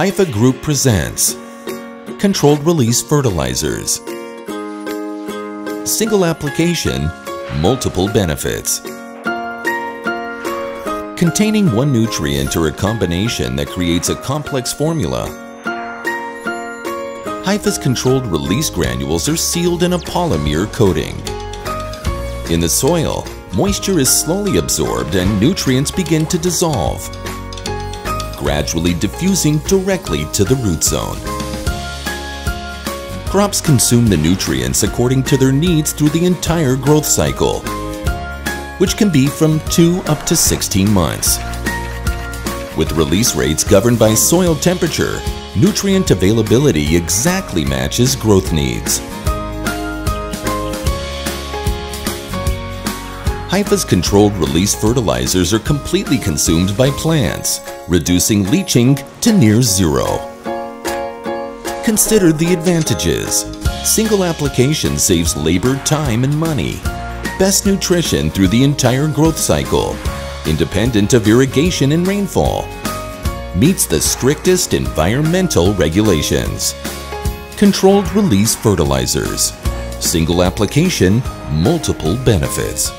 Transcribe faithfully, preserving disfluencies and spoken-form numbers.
Haifa Group presents Controlled Release Fertilizers. Single application, multiple benefits. Containing one nutrient or a combination that creates a complex formula. Haifa's controlled release granules are sealed in a polymer coating. In the soil, moisture is slowly absorbed and nutrients begin to dissolve, gradually diffusing directly to the root zone. Crops consume the nutrients according to their needs through the entire growth cycle, which can be from two up to sixteen months. With release rates governed by soil temperature, nutrient availability exactly matches growth needs. Haifa's controlled release fertilizers are completely consumed by plants, reducing leaching to near zero. Consider the advantages. Single application saves labor, time, and money. Best nutrition through the entire growth cycle, independent of irrigation and rainfall. Meets the strictest environmental regulations. Controlled release fertilizers. Single application, multiple benefits.